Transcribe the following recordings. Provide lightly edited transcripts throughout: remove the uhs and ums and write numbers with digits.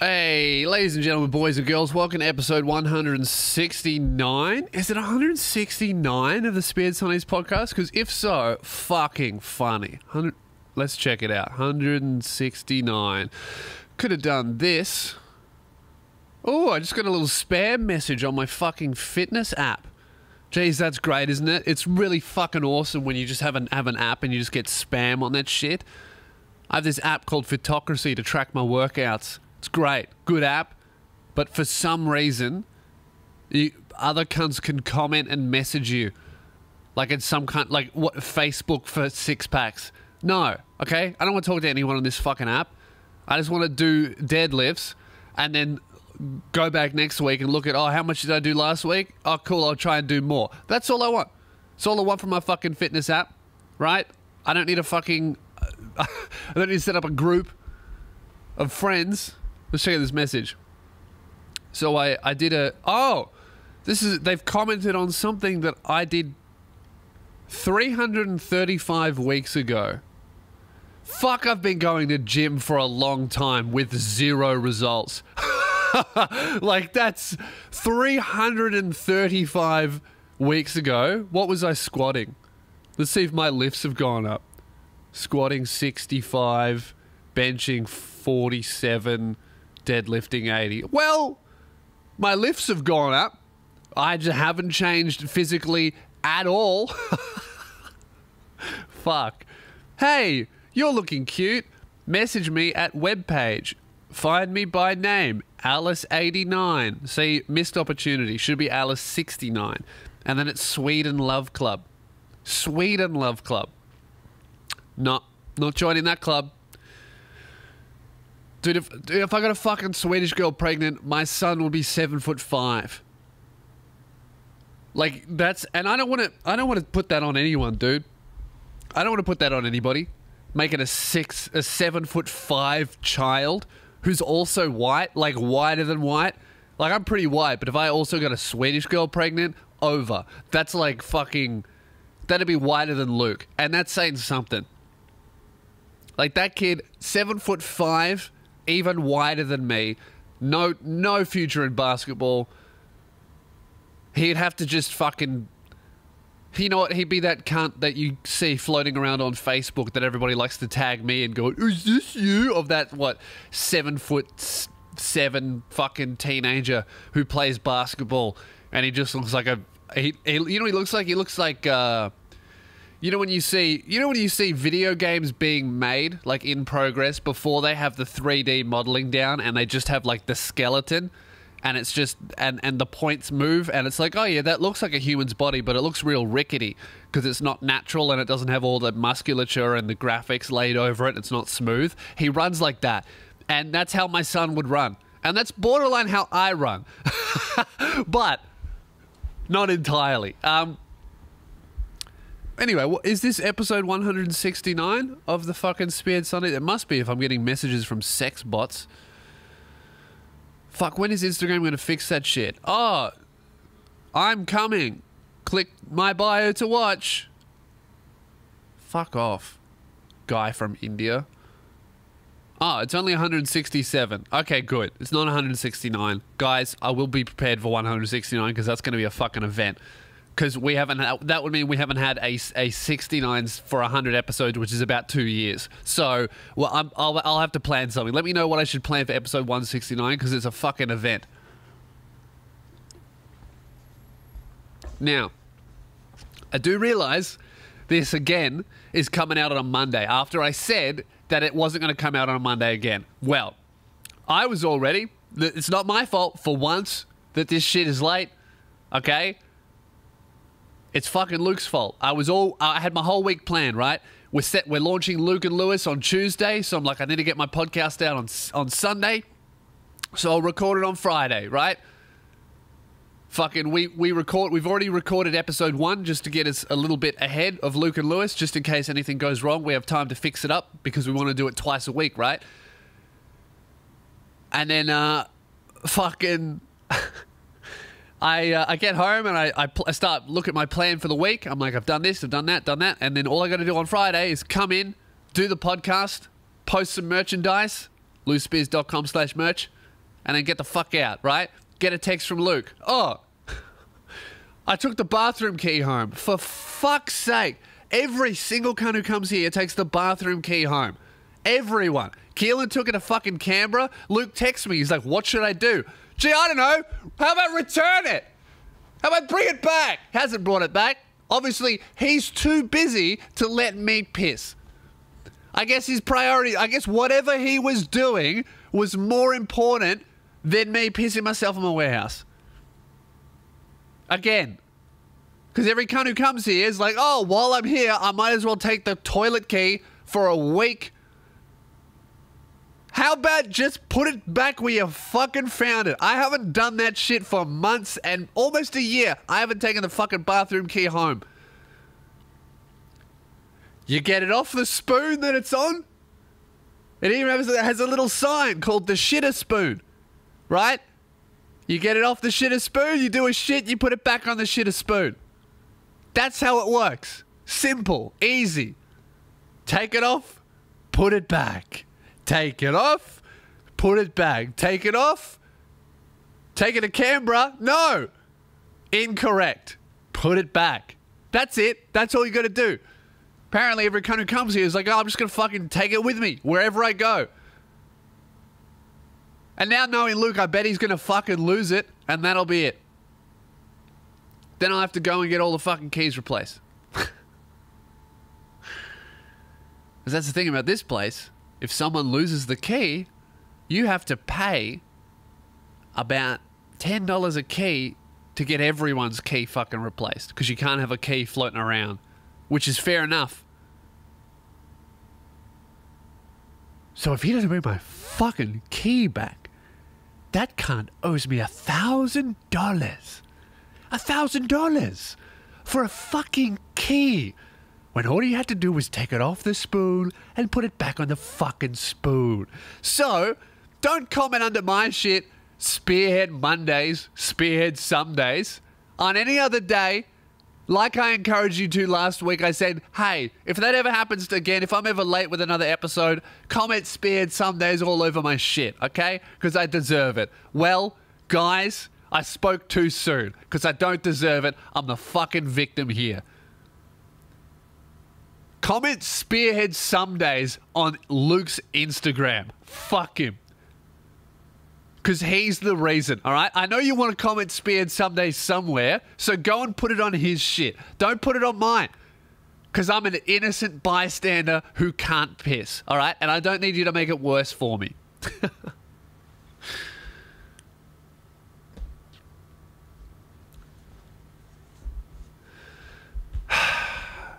Hey, ladies and gentlemen, boys and girls, welcome to episode 169. Is it 169 of the Spearhead Sundays podcast? Because if so, fucking funny. Let's check it out. 169. Could have done this. Oh, I just got a little spam message on my fucking fitness app. Jeez, that's great, isn't it? It's really fucking awesome when you just have an app and you just get spam on that shit. I have this app called Fitocracy to track my workouts. It's great, good app, but for some reason, other cunts can comment and message you, like it's some kind, like what Facebook for six packs. No, okay, I don't want to talk to anyone on this fucking app. I just want to do deadlifts and then go back next week and look at, oh, how much did I do last week? Oh, cool, I'll try and do more. That's all I want. It's all I want from my fucking fitness app, right? I don't need a fucking, I don't need to set up a group of friends. Let's check out this message. So I did a... Oh! This is... They've commented on something that I did 335 weeks ago. Fuck, I've been going to gym for a long time with zero results. Like, that's 335 weeks ago. What was I squatting? Let's see if my lifts have gone up. Squatting 65, benching 47... deadlifting 80. Well, my lifts have gone up. I just haven't changed physically at all. Fuck. Hey, you're looking cute. Message me at webpage. Find me by name. Alice89. See, missed opportunity. Should be Alice69. And then it's Sweden Love Club. Sweden Love Club. Not joining that club. Dude, if I got a fucking Swedish girl pregnant, my son will be 7'5". Like, that's... And I don't want to put that on anyone, dude. I don't want to put that on anybody. Making a 7'5" child who's also white, like whiter than white. Like, I'm pretty white, but if I also got a Swedish girl pregnant, over. That's like fucking... That'd be whiter than Luke. And that's saying something. Like, that kid, 7'5", even wider than me, no future in basketball. He'd have to just fucking, you know what, he'd be that cunt that you see floating around on Facebook that everybody likes to tag me and go, is this you? Of that, what, 7'7" fucking teenager who plays basketball, and he just looks like a, you know, he looks like, You know when you see video games being made, like in progress, before they have the 3D modeling down and they just have like the skeleton and it's just, and the points move and it's like, oh yeah, that looks like a human's body, but it looks real rickety because it's not natural and it doesn't have all the musculature and the graphics laid over it. It's not smooth. He runs like that. And that's how my son would run. And that's borderline how I run, but not entirely. Anyway, what, is this episode 169 of the fucking Spearhead Sunday? It must be if I'm getting messages from sex bots. Fuck, when is Instagram going to fix that shit? Oh, I'm coming. Click my bio to watch. Fuck off, guy from India. Oh, it's only 167. Okay, good. It's not 169. Guys, I will be prepared for 169 because that's going to be a fucking event. Because we haven't, that would mean we haven't had a 69s for 100 episodes, which is about 2 years. So, well, I'll have to plan something. Let me know what I should plan for episode 169, because it's a fucking event. Now, I do realize this, again, is coming out on a Monday, after I said that it wasn't going to come out on a Monday again. Well, I was all ready. It's not my fault, for once, that this shit is late, okay? It's fucking Luke's fault. I had my whole week planned, right? We're launching Luke and Lewis on Tuesday, so I'm like, I need to get my podcast out on Sunday, so I'll record it on Friday, right? Fucking, we've already recorded episode 1 just to get us a little bit ahead of Luke and Lewis, just in case anything goes wrong. We have time to fix it up because we want to do it twice a week, right? And then, fucking... I get home and I start look at my plan for the week. I'm like, I've done this, I've done that, and then all I got to do on Friday is come in, do the podcast, post some merchandise, lewspears.com/merch, and then get the fuck out, right? Get a text from Luke. Oh, I took the bathroom key home. For fuck's sake. Every single cunt who comes here takes the bathroom key home. Everyone. Keelan took it to fucking Canberra. Luke texts me. He's like, what should I do? Gee, I don't know. How about return it? How about bring it back? Hasn't brought it back. Obviously, he's too busy to let me piss. I guess his priority, I guess whatever he was doing was more important than me pissing myself in my warehouse. Again. Because every cunt who comes here is like, oh, while I'm here, I might as well take the toilet key for a week. How about just put it back where you fucking found it? I haven't done that shit for months and almost a year. I haven't taken the fucking bathroom key home. You get it off the spoon that it's on? It even has a little sign called the shitter spoon, right? You get it off the shitter spoon, you do a shit, you put it back on the shitter spoon. That's how it works. Simple, easy. Take it off, put it back. Take it off, put it back. Take it off, take it to Canberra. No, incorrect. Put it back. That's it. That's all you got to do. Apparently every cunt who comes here is like, oh, I'm just going to fucking take it with me wherever I go. And now knowing Luke, I bet he's going to fucking lose it and that'll be it. Then I'll have to go and get all the fucking keys replaced. Because that's the thing about this place. If someone loses the key, you have to pay about $10 a key to get everyone's key fucking replaced. Because you can't have a key floating around, which is fair enough. So if he doesn't bring my fucking key back, that cunt owes me $1,000. $1,000 for a fucking key. When all you had to do was take it off the spoon and put it back on the fucking spoon. So, don't comment under my shit, Spearhead Mondays, Spearhead Sundays. On any other day, like I encouraged you to last week, I said, hey, if that ever happens again, if I'm ever late with another episode, comment Spearhead Sundays all over my shit, okay? Because I deserve it. Well, guys, I spoke too soon because I don't deserve it. I'm the fucking victim here. Comment Spearhead Sundays on Luke's Instagram. Fuck him. Because he's the reason, all right? I know you want to comment Spearhead Sundays somewhere, so go and put it on his shit. Don't put it on mine. Because I'm an innocent bystander who can't piss, all right? And I don't need you to make it worse for me.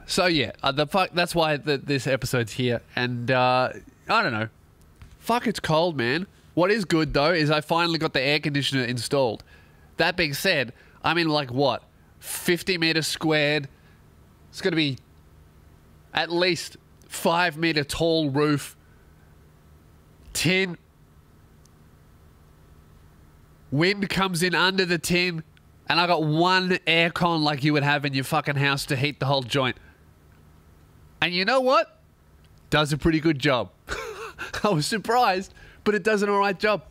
So yeah, that's why this episode's here, and I don't know. Fuck, it's cold, man. What is good though is I finally got the air conditioner installed. That being said, I'm in like what, 50 meters squared. It's gonna be at least 5 meter tall roof, tin. Wind comes in under the tin, and I got one aircon like you would have in your fucking house to heat the whole joint. And you know what? Does a pretty good job. I was surprised, but it does an alright job.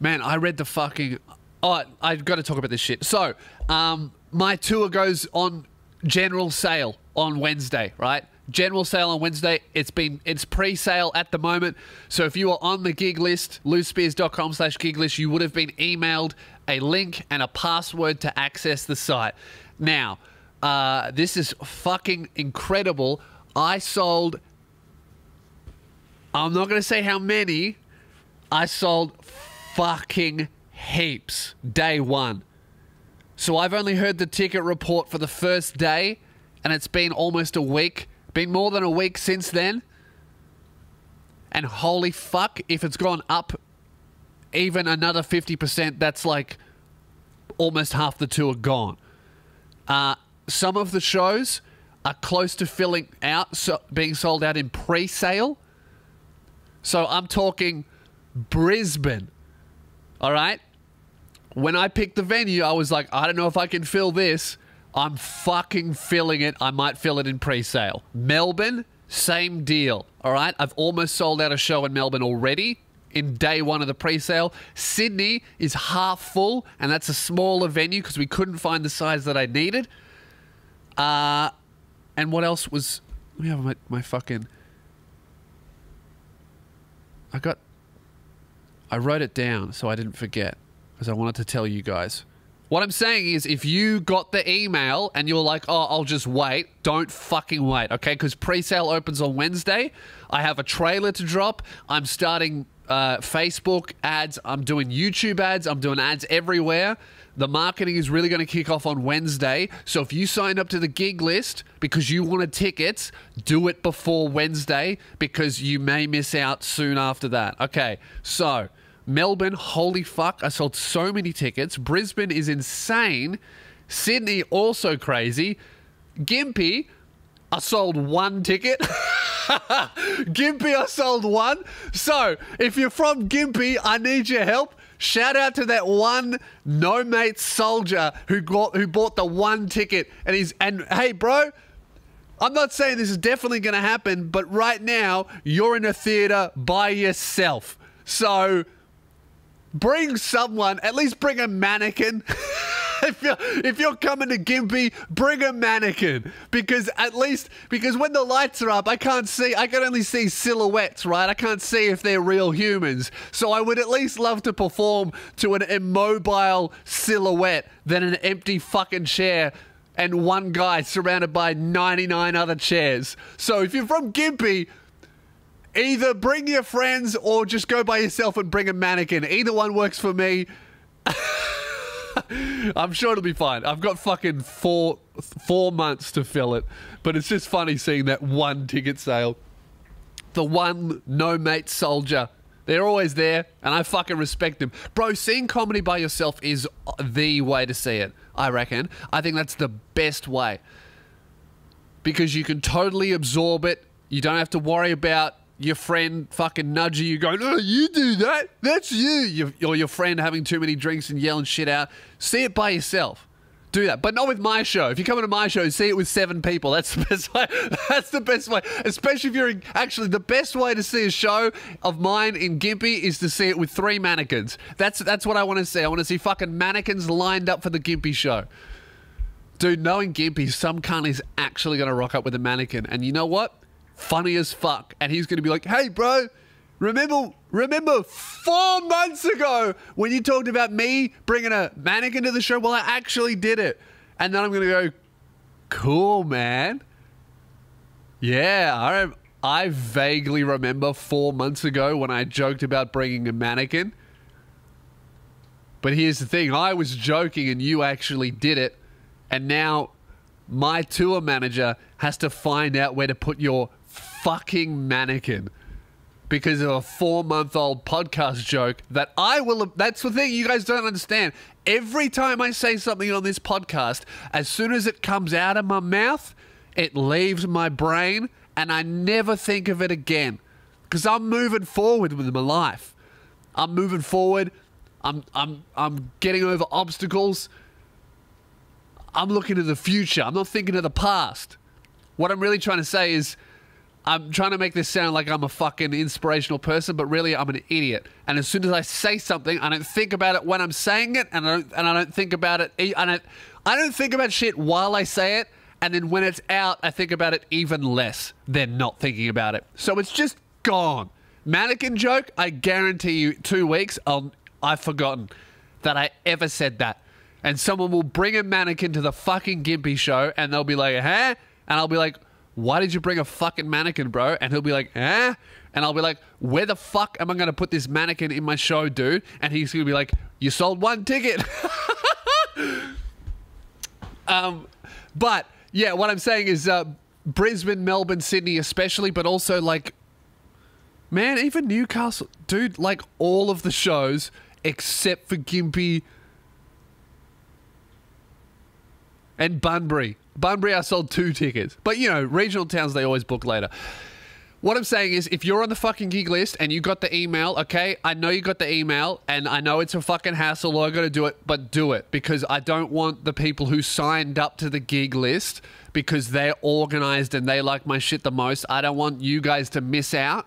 Man, I read the fucking... Oh, I've got to talk about this shit. So, my tour goes on general sale on Wednesday, right? General sale on Wednesday. It's pre-sale at the moment. So if you are on the gig list, lewspears.com/gig list, you would have been emailed a link and a password to access the site. Now... this is fucking incredible. I sold, I'm not going to say how many, I sold fucking heaps day one. So I've only heard the ticket report for the first day, and it's been almost a week, been more than a week since then. And holy fuck, if it's gone up even another 50%, that's like almost half the tour gone. Some of the shows are close to filling out, so being sold out in pre-sale. So I'm talking Brisbane, all right? When I picked the venue, I was like, I don't know if I can fill this. I'm fucking filling it. I might fill it in pre-sale. Melbourne, same deal, all right? I've almost sold out a show in Melbourne already in day one of the pre-sale. Sydney is half full, and that's a smaller venue because we couldn't find the size that I needed. And what else was... Let me have my fucking... I wrote it down so I didn't forget because I wanted to tell you guys. What I'm saying is if you got the email and you're like, oh, I'll just wait, don't fucking wait, okay? Because pre-sale opens on Wednesday. I have a trailer to drop. I'm starting Facebook ads. I'm doing YouTube ads. I'm doing ads everywhere. The marketing is really going to kick off on Wednesday. So if you signed up to the gig list because you wanted tickets, do it before Wednesday because you may miss out soon after that. Okay, so... Melbourne, holy fuck, I sold so many tickets. Brisbane is insane. Sydney, also crazy. Gympie, I sold one ticket. Gympie, I sold one. So, if you're from Gympie, I need your help. Shout out to that one no-mate soldier who bought the one ticket. And hey, bro, I'm not saying this is definitely going to happen, but right now, you're in a theater by yourself. So... bring someone, at least bring a mannequin. If you're coming to Gympie, bring a mannequin. Because when the lights are up, I can only see silhouettes, right? I can't see if they're real humans. So I would at least love to perform to an immobile silhouette than an empty fucking chair and one guy surrounded by 99 other chairs. So if you're from Gympie, either bring your friends or just go by yourself and bring a mannequin. Either one works for me. I'm sure it'll be fine. I've got fucking four months to fill it. But it's just funny seeing that one ticket sale. The one no-mate soldier. They're always there, and I fucking respect them. Bro, seeing comedy by yourself is the way to see it, I reckon. I think that's the best way. Because you can totally absorb it. You don't have to worry about... your friend fucking nudging you going, no, you do that. That's you. Or your friend having too many drinks and yelling shit out. See it by yourself. Do that. But not with my show. If you're coming to my show, see it with 7 people. That's the best way. That's the best way. Especially if you're... Actually, the best way to see a show of mine in Gympie is to see it with 3 mannequins. That's what I want to see. I want to see fucking mannequins lined up for the Gympie show. Dude, knowing Gympie, some cunt is actually going to rock up with a mannequin. And you know what? Funny as fuck, and he's gonna be like, hey bro, remember 4 months ago when you talked about me bringing a mannequin to the show? Well, I actually did it. And then I'm gonna go, cool man, yeah, I vaguely remember 4 months ago when I joked about bringing a mannequin, but here's the thing, I was joking and you actually did it, and now my tour manager has to find out where to put your fucking mannequin because of a 4-month-old podcast joke that I will... That's the thing you guys don't understand. Every time I say something on this podcast, as soon as it comes out of my mouth, it leaves my brain and I never think of it again because I'm moving forward with my life. I'm moving forward. I'm getting over obstacles. I'm looking to the future. I'm not thinking of the past. What I'm really trying to say is I'm trying to make this sound like I'm a fucking inspirational person, but really I'm an idiot. And as soon as I say something, I don't think about it when I'm saying it, and I don't think about it. I don't think about shit while I say it, and then when it's out, I think about it even less than not thinking about it. So it's just gone. Mannequin joke, I guarantee you 2 weeks, I've forgotten that I ever said that. And someone will bring a mannequin to the fucking Gympie show and they'll be like, huh? And I'll be like, why did you bring a fucking mannequin, bro? And he'll be like, huh? And I'll be like, where the fuck am I going to put this mannequin in my show, dude? And he's going to be like, you sold one ticket. But yeah, what I'm saying is Brisbane, Melbourne, Sydney especially, but also like, man, even Newcastle, dude, like all of the shows except for Gympie, and Bunbury. Bunbury, I sold 2 tickets. But, you know, regional towns, they always book later. What I'm saying is, if you're on the fucking gig list and you got the email, okay, I know you got the email, and I know it's a fucking hassle, I gotta do it, but do it. Because I don't want the people who signed up to the gig list, because they're organized and they like my shit the most. I don't want you guys to miss out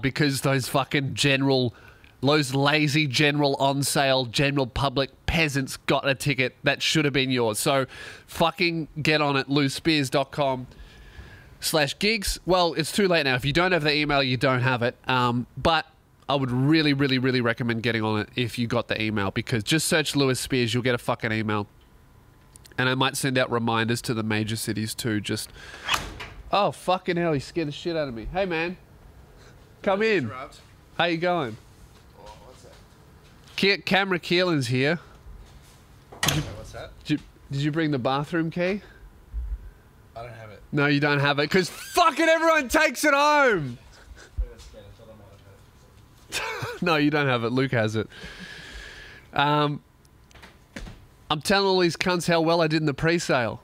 because those fucking general, those lazy general on sale, general public peasants got a ticket that should have been yours. So fucking get on it, lewspears.com/gigs. Well, it's too late now. If you don't have the email, you don't have it. But I would really, really, really recommend getting on it if you got the email, because just search Lewis Spears, you'll get a fucking email. And I might send out reminders to the major cities too, just... Oh, fucking hell, he scared the shit out of me. Hey, man. Come in. How you going? Oh, what's that? Camera Keelan's here. What's that? Did you bring the bathroom key? I don't have it. No, you don't have it, because fucking everyone takes it home! No, you don't have it. Luke has it. I'm telling all these cunts how well I did in the pre-sale.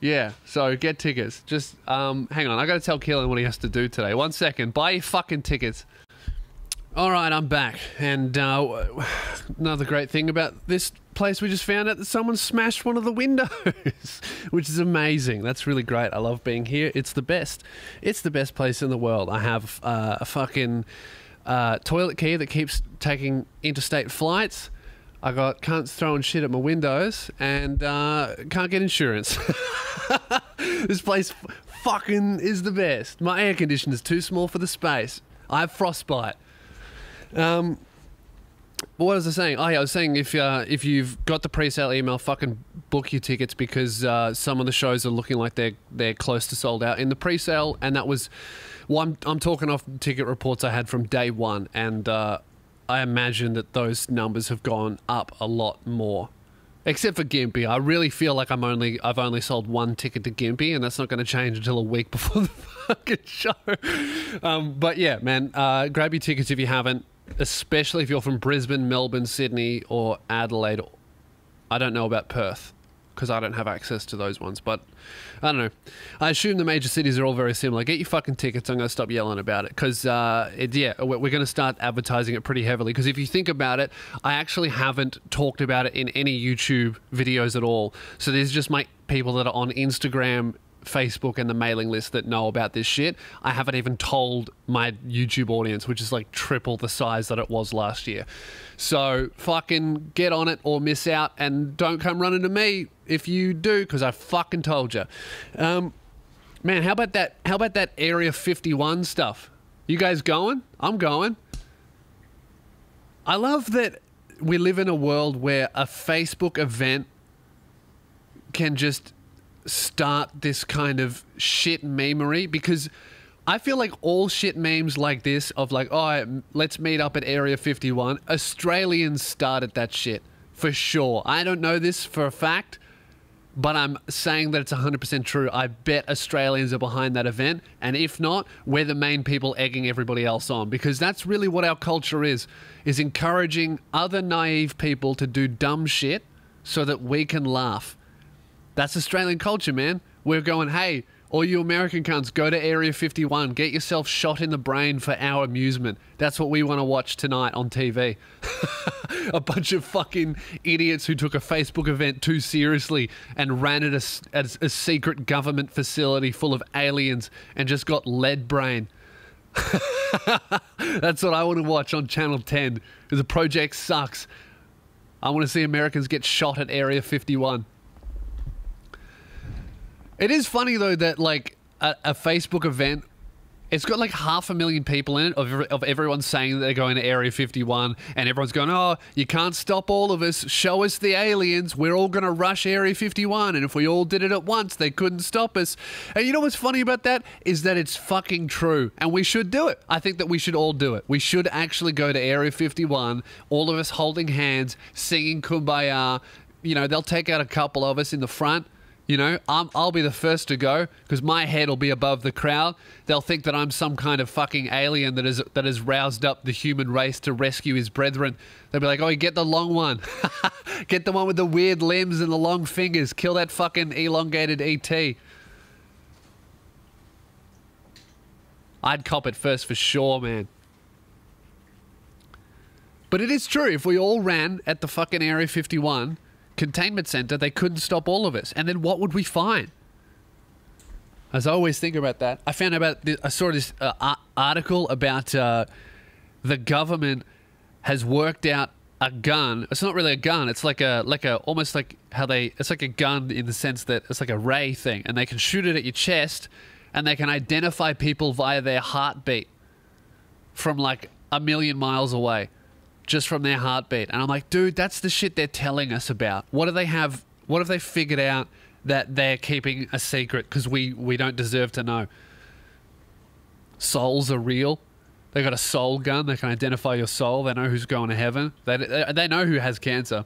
Yeah, so get tickets. Just, hang on. I got to tell Keelan what he has to do today. 1 second. Buy your fucking tickets. All right, I'm back. And another great thing about this place, we just found out that someone smashed one of the windows, which is amazing. That's really great. I love being here. It's the best. It's the best place in the world. I have a fucking... toilet key that keeps taking interstate flights. I got cunts throwing shit at my windows and can't get insurance. This place fucking is the best. My air conditioner's too small for the space. I have frostbite. But what was I saying? Oh yeah, I was saying if you've got the pre-sale email, fucking book your tickets, because some of the shows are looking like they're close to sold out in the pre-sale, and that was... Well, I'm talking off ticket reports I had from day one, and I imagine that those numbers have gone up a lot more. Except for Gympie. I really feel like I've only sold one ticket to Gympie, and that's not going to change until a week before the fucking show. But yeah, man, grab your tickets if you haven't, especially if you're from Brisbane, Melbourne, Sydney, or Adelaide. I don't know about Perth, because I don't have access to those ones, but I don't know. I assume the major cities are all very similar. Get your fucking tickets. I'm going to stop yelling about it, because, yeah, we're going to start advertising it pretty heavily, because if you think about it, I actually haven't talked about it in any YouTube videos at all. So there's just my people that are on Instagram, Facebook, and the mailing list that know about this shit. I haven't even told my YouTube audience, which is like triple the size that it was last year. So fucking get on it or miss out, and don't come running to me if you do, because I fucking told you. Man, how about that? How about that Area 51 stuff? You guys going? I'm going. I love that we live in a world where a Facebook event can just start this kind of shit memery, because I feel like all shit memes like this of like, oh, let's meet up at Area 51. Australians started that shit for sure. I don't know this for a fact, but I'm saying that it's 100% true. I bet Australians are behind that event. And if not, we're the main people egging everybody else on, because that's really what our culture is encouraging other naive people to do dumb shit so that we can laugh. That's Australian culture, man. We're going, hey, all you American cunts, go to Area 51. Get yourself shot in the brain for our amusement. That's what we want to watch tonight on TV. A bunch of fucking idiots who took a Facebook event too seriously and ran it as a secret government facility full of aliens and just got lead brain. That's what I want to watch on Channel 10. The project sucks. I want to see Americans get shot at Area 51. It is funny, though, that, like, a Facebook event, it's got, like, 500,000 people in it of everyone saying that they're going to Area 51, and everyone's going, oh, you can't stop all of us. Show us the aliens. We're all going to rush Area 51, and if we all did it at once, they couldn't stop us. And you know what's funny about that is that it's fucking true, and we should do it. I think that we should all do it. We should actually go to Area 51, all of us holding hands, singing Kumbaya. You know, they'll take out a couple of us in the front. You know, I'll be the first to go, because my head will be above the crowd. They'll think that I'm some kind of fucking alien that has roused up the human race to rescue his brethren. They'll be like, oh, get the long one. Get the one with the weird limbs and the long fingers. Kill that fucking elongated ET. I'd cop it first for sure, man. But it is true. If we all ran at the fucking Area 51... Containment Center, they couldn't stop all of us. And then what would we find? I was always thinking about that. I found out about this article about the government has worked out a gun. It's not really a gun. It's like a gun in the sense that it's like a ray thing, and they can shoot it at your chest, and they can identify people via their heartbeat from like a million miles away, just from their heartbeat. And I'm like, dude, that's the shit they're telling us about. What do they have? What have they figured out that they're keeping a secret because we don't deserve to know? Souls are real. They got a soul gun. They can identify your soul. They know who's going to heaven. They know who has cancer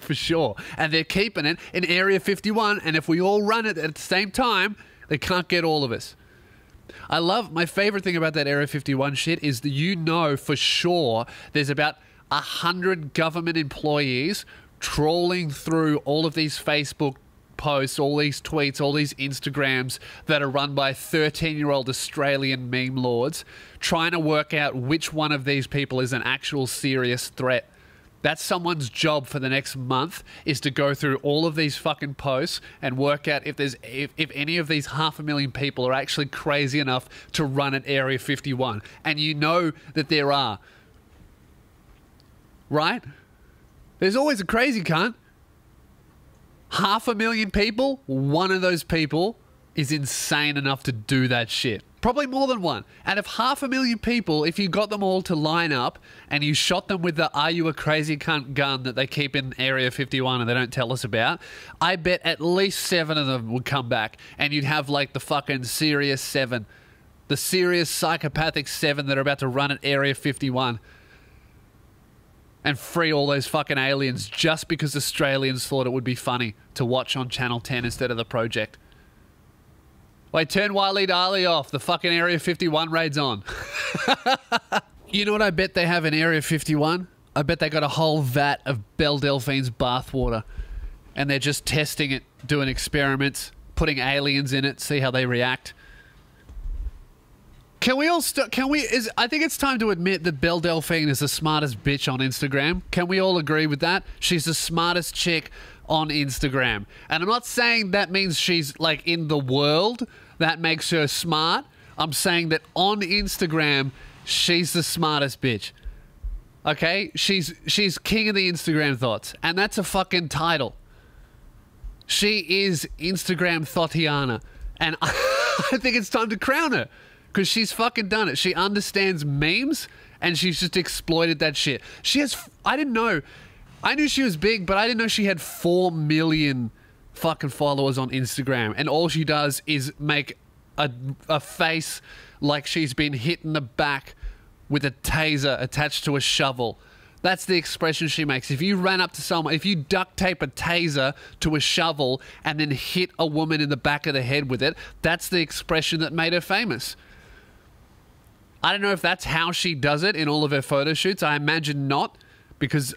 for sure. And they're keeping it in Area 51. And if we all run it at the same time, they can't get all of us. I love, my favorite thing about that Area 51 shit is that you know for sure there's about 100 government employees trawling through all of these Facebook posts, all these tweets, all these Instagrams that are run by 13-year-old Australian meme lords, trying to work out which one of these people is an actual serious threat. That's someone's job for the next month, is to go through all of these fucking posts and work out if there's if any of these 500,000 people are actually crazy enough to run at Area 51. And you know that there are. Right? There's always a crazy cunt. 500,000 people, one of those people is insane enough to do that shit. Probably more than one. And if 500,000 people, if you got them all to line up and you shot them with the "Are you a crazy cunt" gun that they keep in Area 51 and they don't tell us about, I bet at least 7 of them would come back, and you'd have like the fucking serious 7. The serious psychopathic 7 that are about to run at Area 51. And free all those fucking aliens just because Australians thought it would be funny to watch on Channel 10 instead of The Project. Wait, turn Wiley Darley off. The fucking Area 51 raid's on. You know what I bet they have in Area 51? I bet they got a whole vat of Belle Delphine's bathwater. And they're just testing it, doing experiments, putting aliens in it, see how they react. Can we all stop? I think it's time to admit that Belle Delphine is the smartest bitch on Instagram. Can we all agree with that? She's the smartest chick on Instagram. And I'm not saying that means she's like in the world. That makes her smart. I'm saying that on Instagram, she's the smartest bitch. Okay? She's king of the Instagram thoughts. And that's a fucking title. She is Instagram Thotiana. And I think it's time to crown her. Because she's fucking done it. She understands memes, and she's just exploited that shit. She has... I didn't know. I knew she was big, but I didn't know she had 4 million fucking followers on Instagram. And all she does is make a face like she's been hit in the back with a taser attached to a shovel. That's the expression she makes. If you ran up to someone, if you duct tape a taser to a shovel and then hit a woman in the back of the head with it, that's the expression that made her famous. I don't know if that's how she does it in all of her photo shoots. I imagine not, because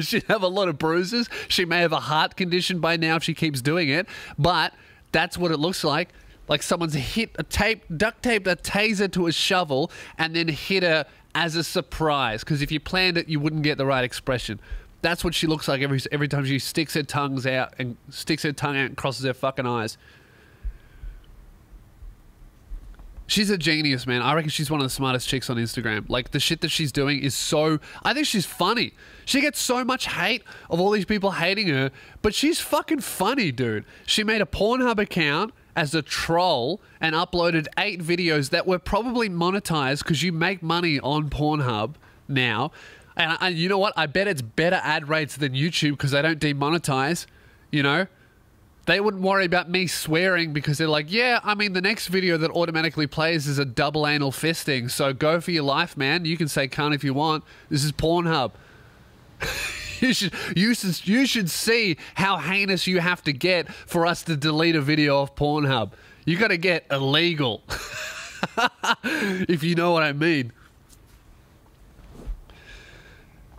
she'd have a lot of bruises. She may have a heart condition by now if she keeps doing it, but that's what it looks like. Like someone's hit a duct taped a taser to a shovel and then hit her as a surprise, because if you planned it, you wouldn't get the right expression. That's what she looks like every time she sticks her tongues out and sticks her tongue out and crosses her fucking eyes. She's a genius, man. I reckon she's one of the smartest chicks on Instagram. Like, the shit that she's doing is so... I think she's funny. She gets so much hate of all these people hating her, but she's fucking funny, dude. She made a Pornhub account as a troll and uploaded 8 videos that were probably monetized, because you make money on Pornhub now. And you know what? I bet it's better ad rates than YouTube, because they don't demonetize, you know? They wouldn't worry about me swearing, because they're like, yeah, I mean, the next video that automatically plays is a double anal fisting, so go for your life, man. You can say cunt if you want. This is Pornhub. You should see how heinous you have to get for us to delete a video off Pornhub. You got to get illegal, if you know what I mean.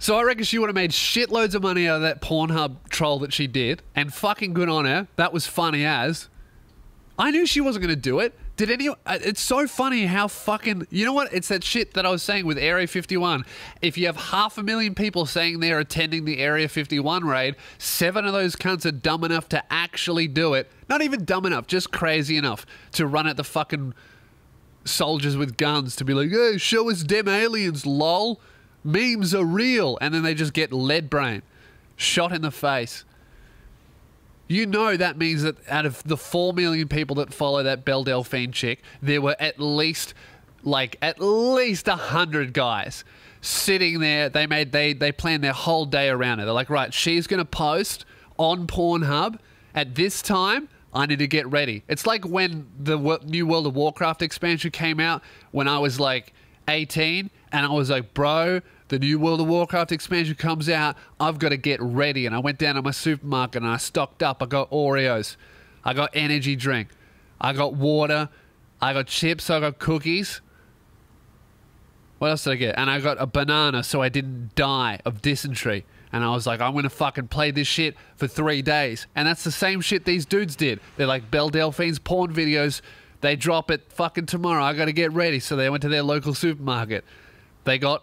So I reckon she would have made shitloads of money out of that Pornhub troll that she did. And fucking good on her. That was funny as. I knew she wasn't going to do it. Did anyone... It's so funny how fucking... You know what? It's that shit that I was saying with Area 51. If you have 500,000 people saying they're attending the Area 51 raid, 7 of those cunts are dumb enough to actually do it. Not even dumb enough, just crazy enough to run at the fucking soldiers with guns to be like, "Hey, show us them aliens, lol. Memes are real." And then they just get lead brain. Shot in the face. You know that means that out of the 4 million people that follow that Belle Delphine chick, there were at least 100 guys sitting there. They planned their whole day around it. They're like, right, she's going to post on Pornhub at this time. I need to get ready. It's like when the new World of Warcraft expansion came out when I was like 18 and I was like, bro, the new World of Warcraft expansion comes out. I've got to get ready. And I went down to my supermarket and I stocked up. I got Oreos. I got energy drink. I got water. I got chips. I got cookies. What else did I get? And I got a banana so I didn't die of dysentery. And I was like, I'm going to fucking play this shit for 3 days. And that's the same shit these dudes did. They're like, Belle Delphine's porn videos, they drop it fucking tomorrow. I got to get ready. So they went to their local supermarket. They got...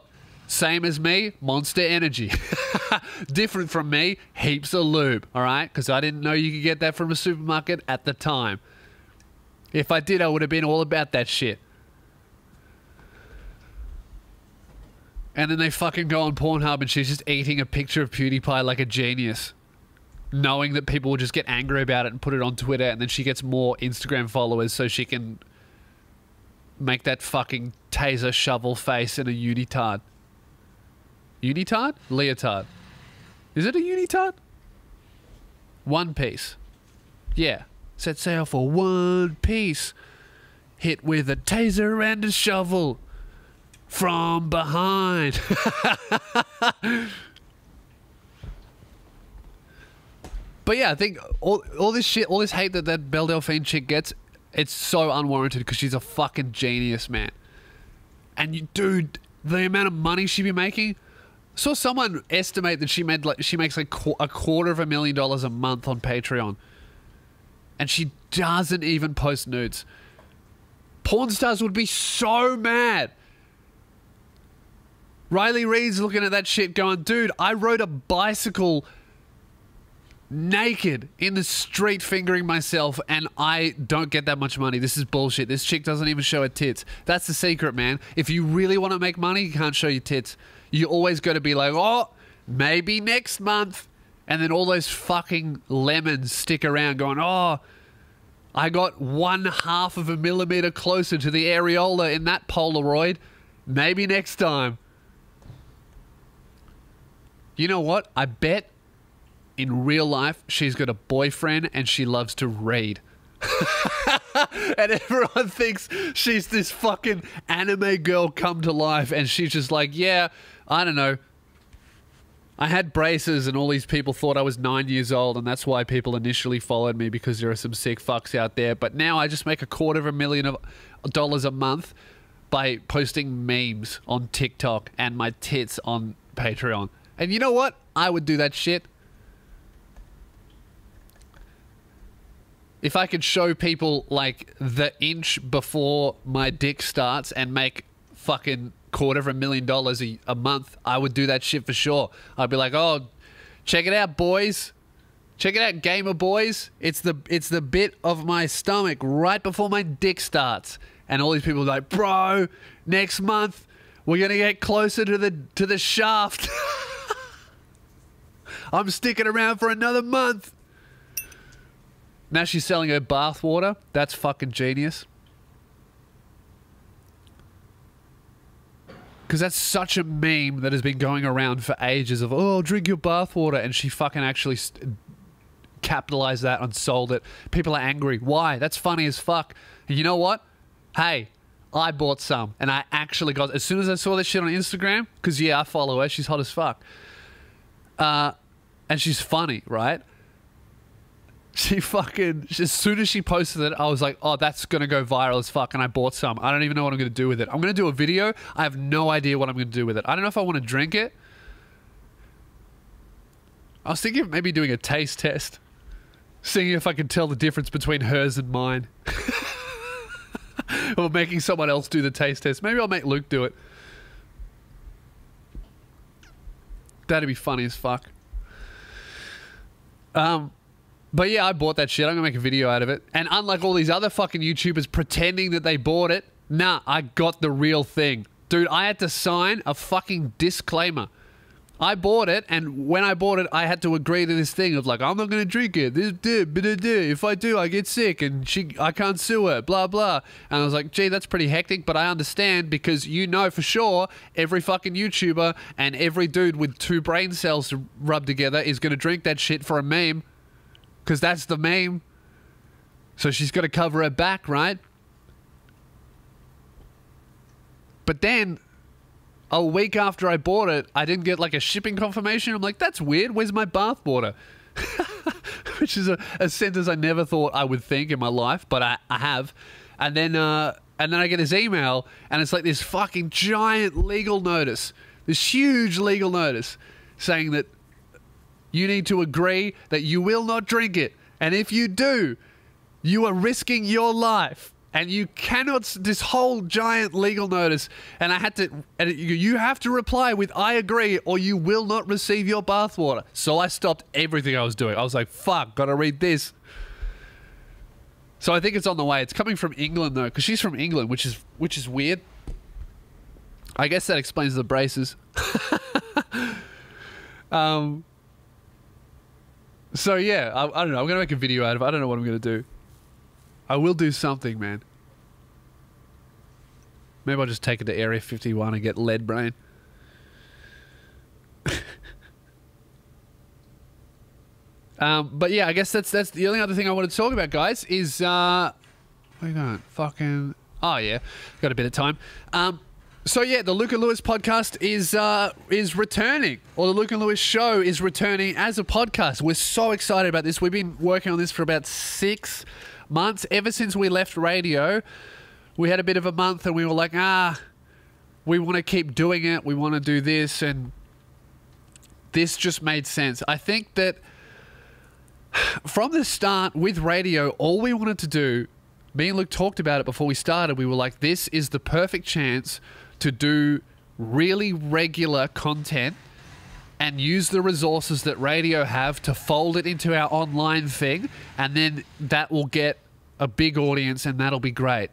Same as me, Monster Energy. Different from me, heaps of lube, all right? Because I didn't know you could get that from a supermarket at the time. If I did, I would have been all about that shit. And then they fucking go on Pornhub and she's just eating a picture of PewDiePie like a genius. Knowing that people will just get angry about it and put it on Twitter, and then she gets more Instagram followers so she can make that fucking taser shovel face in a unitard. Unitard? Leotard. Is it a unitard? One Piece. Yeah. Set sail for One Piece. Hit with a taser and a shovel. From behind. But yeah, I think all this shit, all this hate that Belle Delphine chick gets, it's so unwarranted because she's a fucking genius, man. And you, dude, the amount of money she be making... Saw someone estimate that she makes like $250,000 a month on Patreon, and she doesn't even post nudes. Porn stars would be so mad. Riley Reed's looking at that shit, going, "Dude, I rode a bicycle naked in the street, fingering myself, and I don't get that much money. This is bullshit. This chick doesn't even show her tits." That's the secret, man. If you really want to make money, you can't show your tits. You always got to be like, oh, maybe next month. And then all those fucking lemons stick around going, oh, I got 1/2 of a millimeter closer to the areola in that Polaroid. Maybe next time. You know what? I bet in real life she's got a boyfriend and she loves to read. And everyone thinks she's this fucking anime girl come to life, and she's just like, yeah, I don't know, I had braces and all these people thought I was 9 years old, and that's why people initially followed me, because there are some sick fucks out there, but now I just make $250,000 a month by posting memes on TikTok and my tits on Patreon. And you know what? I would do that shit. If I could show people, like, the inch before my dick starts and make fucking $250,000 a month, I would do that shit for sure. I'd be like, oh, check it out, boys. Check it out, gamer boys. It's the bit of my stomach right before my dick starts. And all these people are like, bro, next month we're going to get closer to the shaft. I'm sticking around for another month. Now she's selling her bathwater. That's fucking genius. Because that's such a meme that has been going around for ages of, oh, drink your bathwater. And she fucking actually capitalized that and sold it. People are angry. Why? That's funny as fuck. And you know what? Hey, I bought some. And I actually got... As soon as I saw this shit on Instagram, because, yeah, I follow her. She's hot as fuck. And she's funny, right? She fucking, as soon as she posted it, I was like, oh, that's going to go viral as fuck. And I bought some. I don't even know what I'm going to do with it. I'm going to do a video. I have no idea what I'm going to do with it. I don't know if I want to drink it. I was thinking of maybe doing a taste test. Seeing if I could tell the difference between hers and mine. Or making someone else do the taste test. Maybe I'll make Luke do it. That'd be funny as fuck. But yeah, I bought that shit. I'm gonna make a video out of it. And unlike all these other fucking YouTubers pretending that they bought it, nah, I got the real thing. Dude, I had to sign a fucking disclaimer. I bought it, and when I bought it, I had to agree to this thing of like, I'm not gonna drink it. This if I do, I get sick, and I can't sue her. Blah blah. And I was like, gee, that's pretty hectic, but I understand because you know for sure every fucking YouTuber and every dude with two brain cells rubbed together is gonna drink that shit for a meme, because that's the meme. So she's gotta cover her back, right? But then, a week after I bought it, I didn't get like a shipping confirmation. I'm like, that's weird. Where's my bathwater? Which is a sentence I never thought I would think in my life, but I have. And then I get this email, and it's like this fucking giant legal notice, this huge legal notice saying that you need to agree that you will not drink it. And if you do, you are risking your life. And you cannot, this whole giant legal notice, and I had to, and you have to reply with, I agree, or you will not receive your bathwater. So I stopped everything I was doing. I was like, fuck, gotta read this. So I think it's on the way. It's coming from England though, because she's from England, which is weird. I guess that explains the braces. So yeah, I don't know. I'm gonna make a video out of it. I don't know what I'm gonna do. I will do something, man. Maybe I'll just take it to Area 51 and get lead brain. But yeah, I guess that's the only other thing I want to talk about, guys, is... Where are you going? Fucking... Oh, yeah. Got a bit of time. So yeah, the Luke and Lewis podcast is returning, or the Luke and Lewis show is returning as a podcast. We're so excited about this. We've been working on this for about 6 months. Ever since we left radio, we had a bit of a month and we were like, we want to keep doing it, we want to do this, and this just made sense. I think that from the start with radio, all we wanted to do, me and Luke talked about it before we started, we were like, this is the perfect chance to do really regular content and use the resources that radio have to fold it into our online thing, and then that will get a big audience, and that'll be great.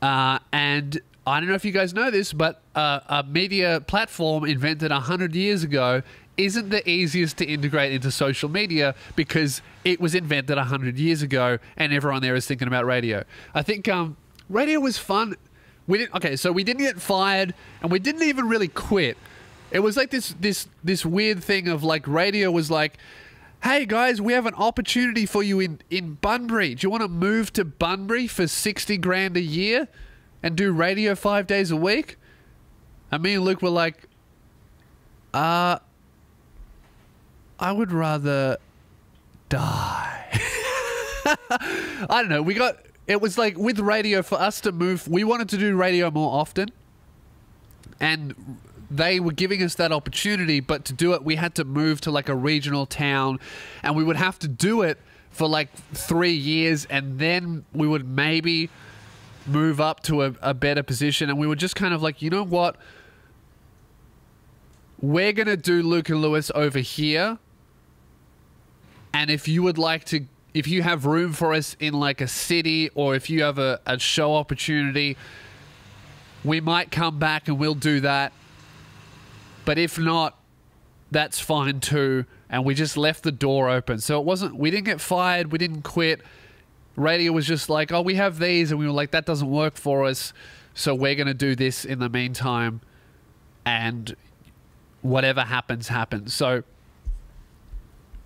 And I don't know if you guys know this, but a media platform invented 100 years ago isn't the easiest to integrate into social media because it was invented 100 years ago, and everyone there is thinking about radio. I think radio was fun. So we didn't get fired, and we didn't even really quit. It was like this weird thing of like, radio was like, hey guys, we have an opportunity for you in Bunbury. Do you want to move to Bunbury for 60 grand a year and do radio 5 days a week? And me and Luke were like, I would rather die. I don't know. It was like with radio, for us to move, we wanted to do radio more often, and they were giving us that opportunity, but to do it, we had to move to like a regional town, and we would have to do it for like 3 years, and then we would maybe move up to a better position. And we were just kind of like, you know what? We're going to do Luke and Lewis over here, and if you would like to, if you have room for us in like a city, or if you have a show opportunity, we might come back and we'll do that. But if not, that's fine too. And we just left the door open. So we didn't get fired, we didn't quit. Radio was just like, oh, we have these. And we were like, that doesn't work for us, so we're going to do this in the meantime. And whatever happens, happens. So,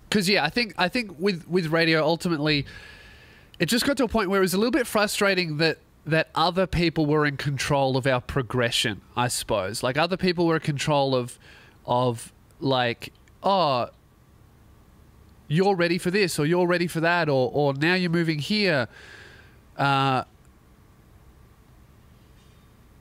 because yeah, I think with radio, ultimately, it just got to a point where it was a little bit frustrating that other people were in control of our progression, I suppose. Like, other people were in control of like, oh, you're ready for this, or you're ready for that, or now you're moving here.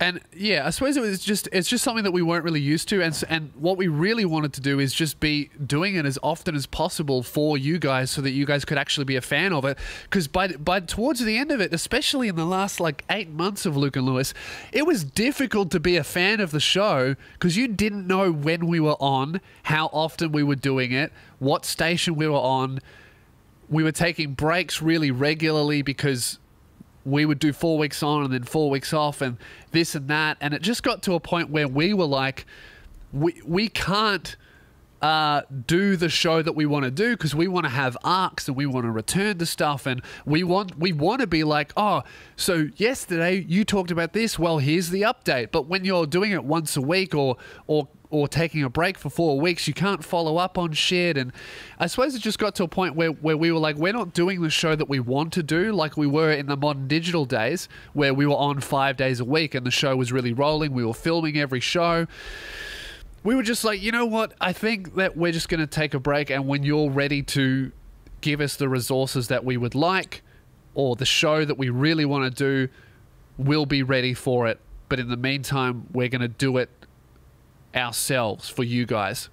And yeah, I suppose it was just something that we weren't really used to, and what we really wanted to do is just be doing it as often as possible for you guys, so that you guys could actually be a fan of it. Because by towards the end of it, especially in the last like 8 months of Luke and Lewis, it was difficult to be a fan of the show because you didn't know when we were on, how often we were doing it, what station we were on. We were taking breaks really regularly because we would do 4 weeks on and then 4 weeks off and this and that. And it just got to a point where we were like, we can't do the show that we want to do because we want to have arcs and we want to return to stuff. And we want to be like, oh, so yesterday you talked about this. Well, here's the update. But when you're doing it once a week or taking a break for 4 weeks, you can't follow up on shit. And I suppose it just got to a point where we were like, we're not doing the show that we want to do like we were in the modern digital days where we were on 5 days a week and the show was really rolling. We were filming every show. We were just like, you know what? I think that we're just going to take a break, and when you're ready to give us the resources that we would like or the show that we really want to do, we'll be ready for it. But in the meantime, we're going to do it ourselves for you guys,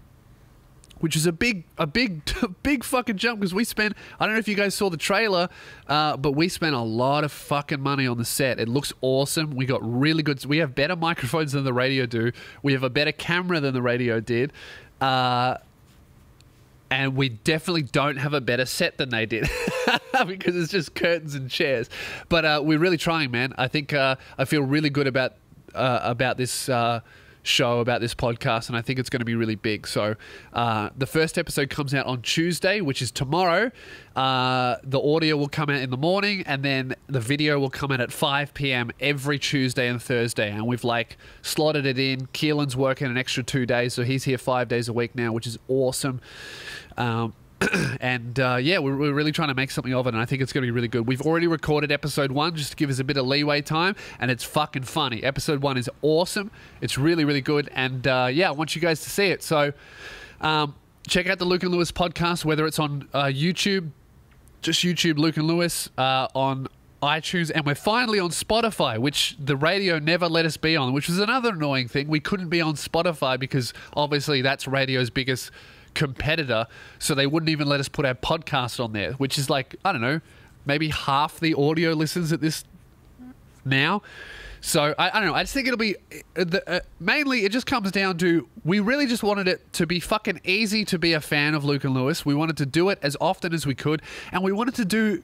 which is a big fucking jump, because we spent, I don't know if you guys saw the trailer, but we spent a lot of fucking money on the set. It looks awesome. We got really good, we have better microphones than the radio do. We have a better camera than the radio did. And we definitely don't have a better set than they did because it's just curtains and chairs. But we're really trying, man. I think I feel really good about this show, about this podcast, and I think it's going to be really big. So the first episode comes out on Tuesday, which is tomorrow. The audio will come out in the morning, and then the video will come out at 5 p.m. every Tuesday and Thursday, and we've like slotted it in. Keelan's working an extra 2 days, so he's here 5 days a week now, which is awesome. And yeah, we're really trying to make something of it, and I think it's going to be really good. We've already recorded episode 1 just to give us a bit of leeway time, and it's fucking funny. Episode 1 is awesome. It's really, really good, and yeah, I want you guys to see it. So check out the Luke and Lewis podcast, whether it's on YouTube, just YouTube Luke and Lewis, on iTunes, and we're finally on Spotify, which the radio never let us be on, which was another annoying thing. We couldn't be on Spotify because obviously that's radio's biggest competitor, so they wouldn't even let us put our podcast on there, which is like, I don't know, maybe half the audio listens at this now. So I don't know, I just think it'll be mainly it just comes down to, we really just wanted it to be fucking easy to be a fan of Luke and Lewis. We wanted to do it as often as we could, and we wanted to do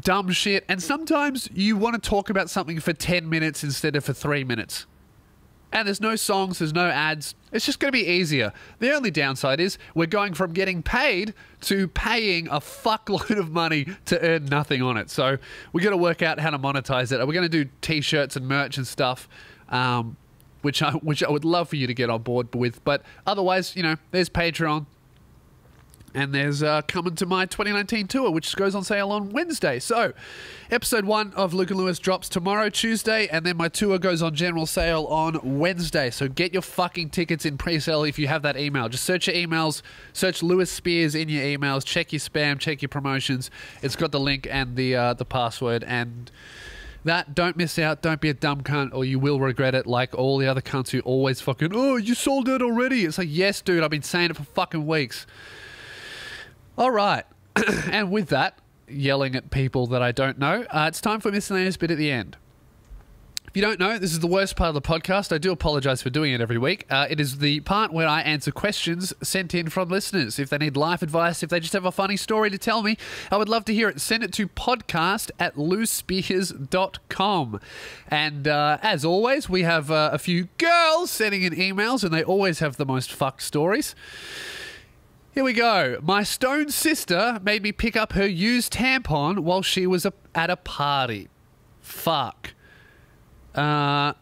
dumb shit, and sometimes you want to talk about something for 10 minutes instead of for 3 minutes. And there's no songs, there's no ads. It's just going to be easier. The only downside is we're going from getting paid to paying a fuckload of money to earn nothing on it. So we got to work out how to monetize it. We're going to do T-shirts and merch and stuff, which I would love for you to get on board with. But otherwise, you know, there's Patreon, and there's coming to my 2019 tour, which goes on sale on Wednesday. So episode 1 of Luke and Lewis drops tomorrow, Tuesday, and then my tour goes on general sale on Wednesday. So get your fucking tickets in pre-sale if you have that email. Just search your emails, search Lewis Spears in your emails, check your spam, check your promotions. It's got the link and the password, and that, don't miss out. Don't be a dumb cunt, or you will regret it, like all the other cunts who always fucking, oh, you sold out already. It's like, yes, dude, I've been saying it for fucking weeks. All right, and with that, yelling at people that I don't know, it's time for a miscellaneous bit at the end. If you don't know, this is the worst part of the podcast. I do apologize for doing it every week. It is the part where I answer questions sent in from listeners. If they need life advice, if they just have a funny story to tell me, I would love to hear it. Send it to podcast@lewspears.com. And as always, we have a few girls sending in emails, and they always have the most fucked stories. Here we go. My stone sister made me pick up her used tampon while she was at a party. Fuck. Hey,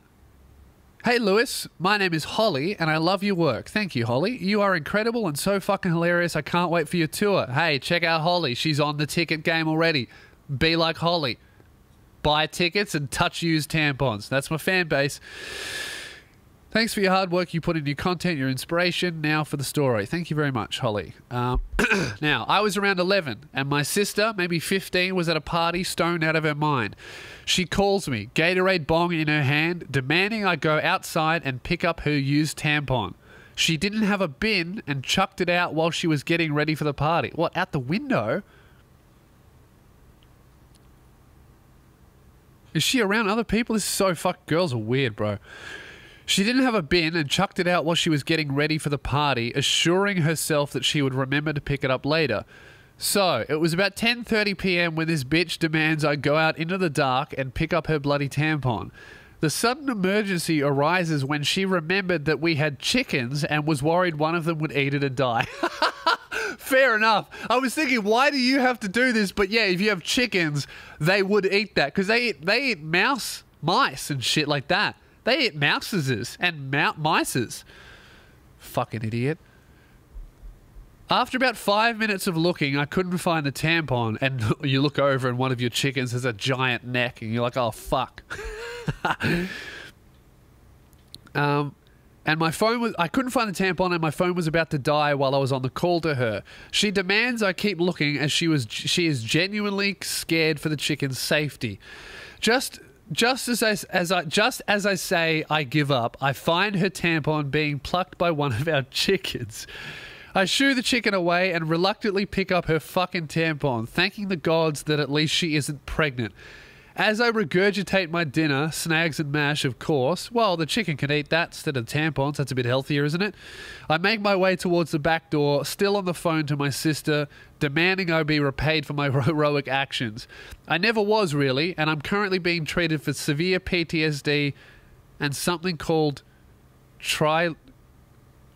Lewis. My name is Holly, and I love your work. Thank you, Holly. You are incredible and so fucking hilarious. I can't wait for your tour. Hey, check out Holly. She's on the ticket game already. Be like Holly. Buy tickets and touch used tampons. That's my fan base. Thanks for your hard work you put into your content, your inspiration. Now for the story. Thank you very much, Holly. Now, I was around 11, and my sister, maybe 15, was at a party stoned out of her mind. She calls me, Gatorade bong in her hand, demanding I go outside and pick up her used tampon. She didn't have a bin and chucked it out while she was getting ready for the party. What, out the window? Is she around other people? This is so fucked. Girls are weird, bro. She didn't have a bin and chucked it out while she was getting ready for the party, assuring herself that she would remember to pick it up later. So, it was about 10:30 p.m. when this bitch demands I go out into the dark and pick up her bloody tampon. The sudden emergency arises when she remembered that we had chickens and was worried one of them would eat it and die. Fair enough. I was thinking, why do you have to do this? But yeah, if you have chickens, they would eat that. Because they eat mice and shit like that. They eat mouses and mices. Fucking idiot. After about 5 minutes of looking, I couldn't find the tampon. And you look over and one of your chickens has a giant neck. And you're like, oh, fuck. And my phone was... I couldn't find the tampon and my phone was about to die while I was on the call to her. She demands I keep looking as she is genuinely scared for the chicken's safety. Just as I say I give up, I find her tampon being plucked by one of our chickens. I shoo the chicken away and reluctantly pick up her fucking tampon, thanking the gods that at least she isn't pregnant. As I regurgitate my dinner, snags and mash, of course. Well, the chicken can eat that instead of tampons. That's a bit healthier, isn't it? I make my way towards the back door, still on the phone to my sister, demanding I be repaid for my heroic actions. I never was, really, and I'm currently being treated for severe PTSD and something called trilocophobia.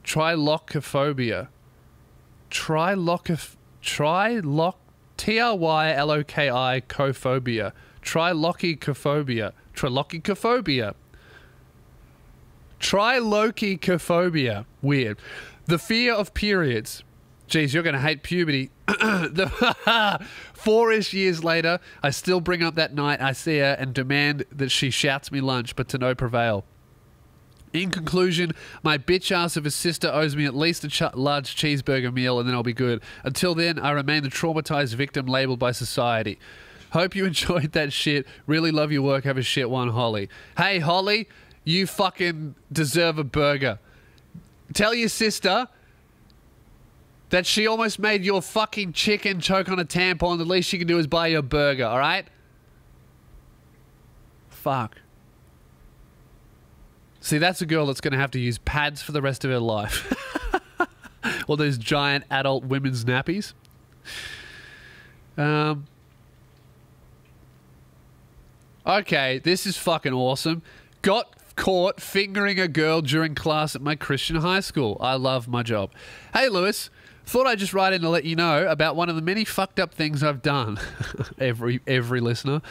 Trilocophobia. Trilocophobia. Weird. The fear of periods. Jeez, you're going to hate puberty. 4-ish years later, I still bring up that night I see her and demand that she shouts me lunch, but to no avail. In conclusion, my bitch ass of a sister owes me at least a large cheeseburger meal and then I'll be good. Until then, I remain the traumatized victim labeled by society. Hope you enjoyed that shit. Really love your work. Have a shit one, Holly. Hey, Holly, you fucking deserve a burger. Tell your sister that she almost made your fucking chicken choke on a tampon. The least she can do is buy you a burger, all right? Fuck. See, that's a girl that's going to have to use pads for the rest of her life. Or those giant adult women's nappies. Okay, this is fucking awesome. Got caught fingering a girl during class at my Christian high school. I love my job. Hey, Lewis. Thought I'd just write in to let you know about one of the many fucked up things I've done. every listener.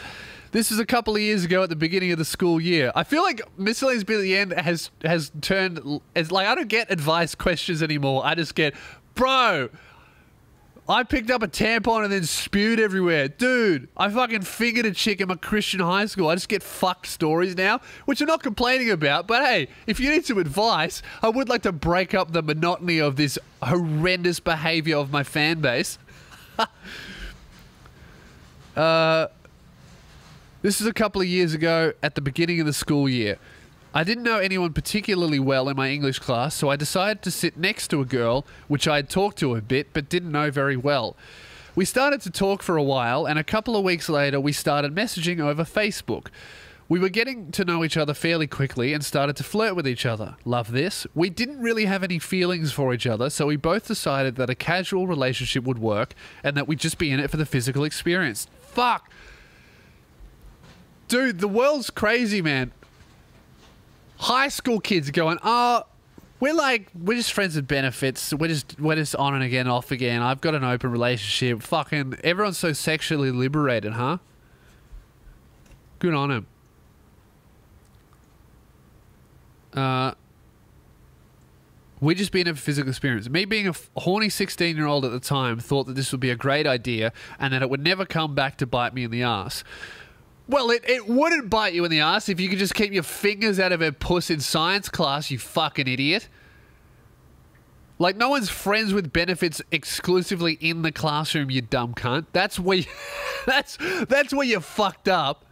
This was a couple of years ago at the beginning of the school year. I feel like Miscellaneous Bit at the End has turned... It's like I don't get advice questions anymore. I just get, bro... I picked up a tampon and then spewed everywhere. Dude, I fucking fingered a chick in my Christian high school. I just get fucked stories now, which I'm not complaining about. But hey, if you need some advice, I would like to break up the monotony of this horrendous behavior of my fan base. This is a couple of years ago at the beginning of the school year. I didn't know anyone particularly well in my English class, so I decided to sit next to a girl, which I had talked to a bit, but didn't know very well. We started to talk for a while, and a couple of weeks later, we started messaging over Facebook. We were getting to know each other fairly quickly and started to flirt with each other. Love this. We didn't really have any feelings for each other, so we both decided that a casual relationship would work and that we'd just be in it for the physical experience. Fuck! Dude, the world's crazy, man. High school kids going, oh, we're just friends with benefits. We're just on and again, off again. I've got an open relationship. Fucking everyone's so sexually liberated, huh? Good on him. We just been a physical experience. Me being a horny 16-year-old at the time thought that this would be a great idea and that it would never come back to bite me in the ass. Well, it wouldn't bite you in the ass if you could just keep your fingers out of her puss in science class, you fucking idiot. Like, no one's friends with benefits exclusively in the classroom, you dumb cunt. That's where you, that's where you fucked up.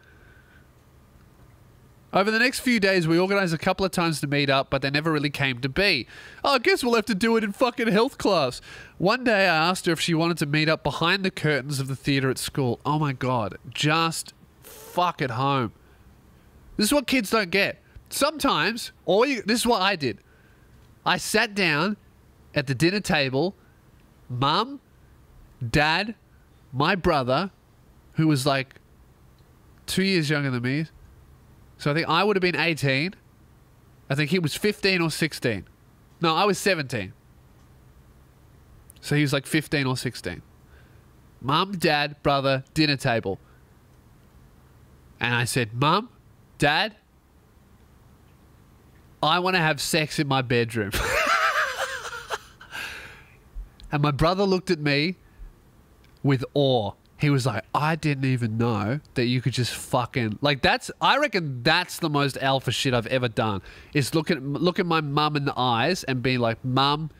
Over the next few days, we organized a couple of times to meet up, but they never really came to be. Oh, I guess we'll have to do it in fucking health class. One day, I asked her if she wanted to meet up behind the curtains of the theater at school. Oh my God, just fuck at home. This is what kids don't get. Sometimes, this is what I did. I sat down at the dinner table, Mum, Dad, my brother, who was like 2 years younger than me. So I think I would have been 18. I think he was 15 or 16. No, I was 17. So he was like 15 or 16. Mum, Dad, brother, dinner table. And I said, Mum, Dad, I want to have sex in my bedroom. And my brother looked at me with awe. He was like, I didn't even know that you could just fucking... Like, I reckon that's the most alpha shit I've ever done. Is look at my mum in the eyes and be like, Mum,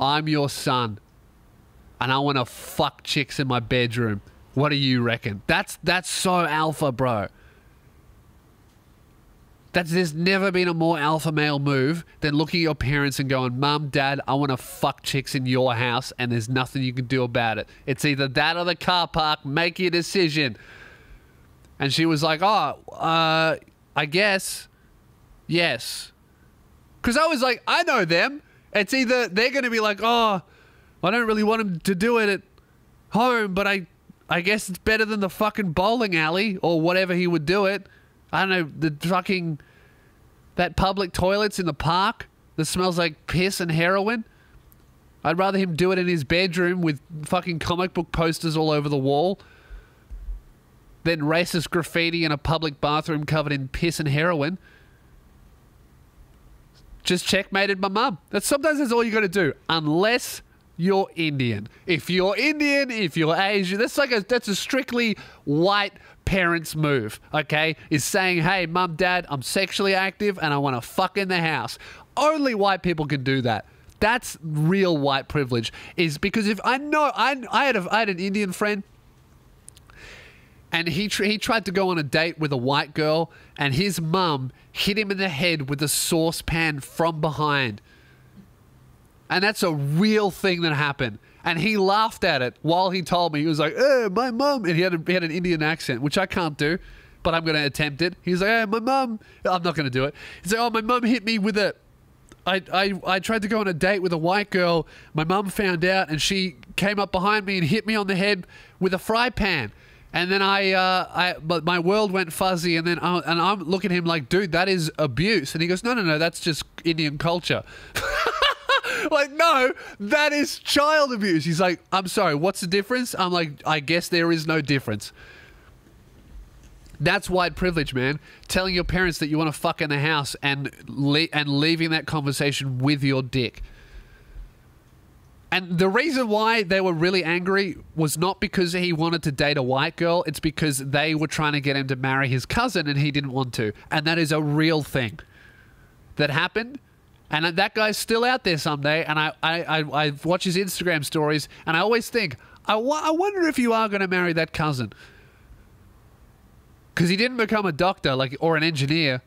I'm your son. And I want to fuck chicks in my bedroom. What do you reckon? That's so alpha, bro. There's never been a more alpha male move than looking at your parents and going, Mum, Dad, I want to fuck chicks in your house and there's nothing you can do about it. It's either that or the car park. Make your decision. And she was like, oh, I guess. Yes. Because I was like, I know them. It's either they're going to be like, oh, I don't really want them to do it at home, but I guess it's better than the fucking bowling alley or whatever he would do it. I don't know, the fucking, that public toilets in the park that smells like piss and heroin. I'd rather him do it in his bedroom with fucking comic book posters all over the wall than racist graffiti in a public bathroom covered in piss and heroin. Just checkmated my mum. Sometimes that's all you got to do, unless you're Indian. If you're Indian, if you're Asian, that's a strictly white parents move, okay, is saying, hey, Mum, Dad, I'm sexually active and I want to fuck in the house. Only white people can do that. That's real white privilege, is because if I know, I had an Indian friend and he tried to go on a date with a white girl and his mum hit him in the head with a saucepan from behind. And that's a real thing that happened. And he laughed at it while he told me. He was like, eh, my mum. And he had an Indian accent, which I can't do, but I'm going to attempt it. He's like, eh, my mum. I'm not going to do it. He's like, oh, my mum hit me with a... I tried to go on a date with a white girl. My mum found out, and she came up behind me and hit me on the head with a fry pan. And then but my world went fuzzy, and then I'm looking at him like, dude, that is abuse. And he goes, no, no, no, that's just Indian culture. Like, no, that is child abuse. He's like, I'm sorry, what's the difference? I'm like, I guess there is no difference. That's white privilege, man. Telling your parents that you want to fuck in the house and leaving that conversation with your dick. And the reason why they were really angry was not because he wanted to date a white girl. It's because they were trying to get him to marry his cousin and he didn't want to. And that is a real thing that happened. And that guy's still out there someday, and I watch his Instagram stories, and I always think, I wonder if you are going to marry that cousin. Because he didn't become a doctor or an engineer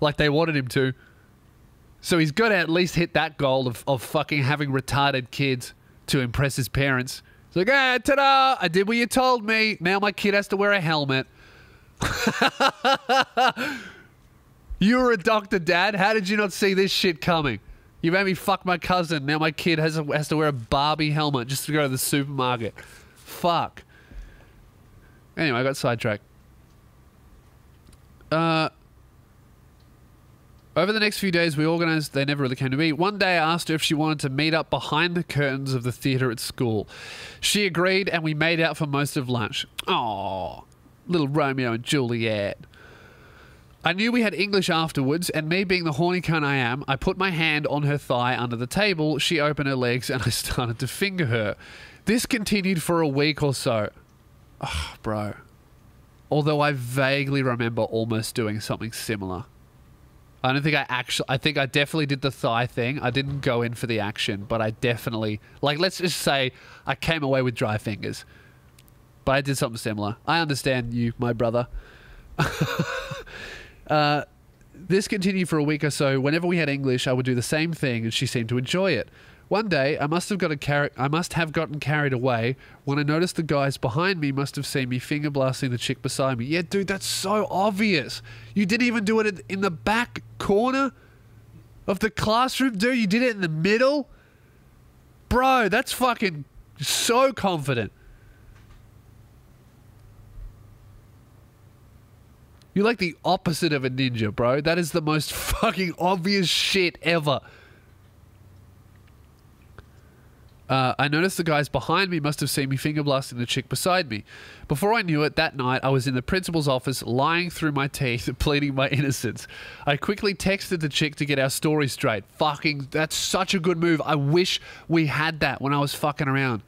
like they wanted him to. So he's got to at least hit that goal of fucking having retarded kids to impress his parents. It's like, ah, ta-da, I did what you told me. Now my kid has to wear a helmet. You were a doctor, Dad. How did you not see this shit coming? You made me fuck my cousin. Now my kid has to wear a Barbie helmet just to go to the supermarket. Fuck. Anyway, I got sidetracked. Over the next few days, we organized... They never really came to me. One day, I asked her if she wanted to meet up behind the curtains of the theater at school. She agreed, and we made out for most of lunch. Aww. Little Romeo and Juliet. I knew we had English afterwards, and me being the horny cunt I am, I put my hand on her thigh under the table, she opened her legs, and I started to finger her. This continued for a week or so. Oh, bro. Although I vaguely remember almost doing something similar. I don't think I actually... I think I definitely did the thigh thing. I didn't go in for the action, but I definitely... Like, let's just say I came away with dry fingers. But I did something similar. I understand you, my brother. This continued for a week or so. Whenever we had English, I would do the same thing, and she seemed to enjoy it. One day, I must have gotten carried away when I noticed the guys behind me must have seen me finger blasting the chick beside me. Yeah, dude, that's so obvious. You didn't even do it in the back corner of the classroom, dude. You did it in the middle. Bro, that's fucking so confident. You're like the opposite of a ninja, bro. That is the most fucking obvious shit ever. I noticed the guys behind me must have seen me finger blasting the chick beside me. Before I knew it, that night, I was in the principal's office, lying through my teeth, pleading my innocence. I quickly texted the chick to get our story straight. Fucking, that's such a good move. I wish we had that when I was fucking around.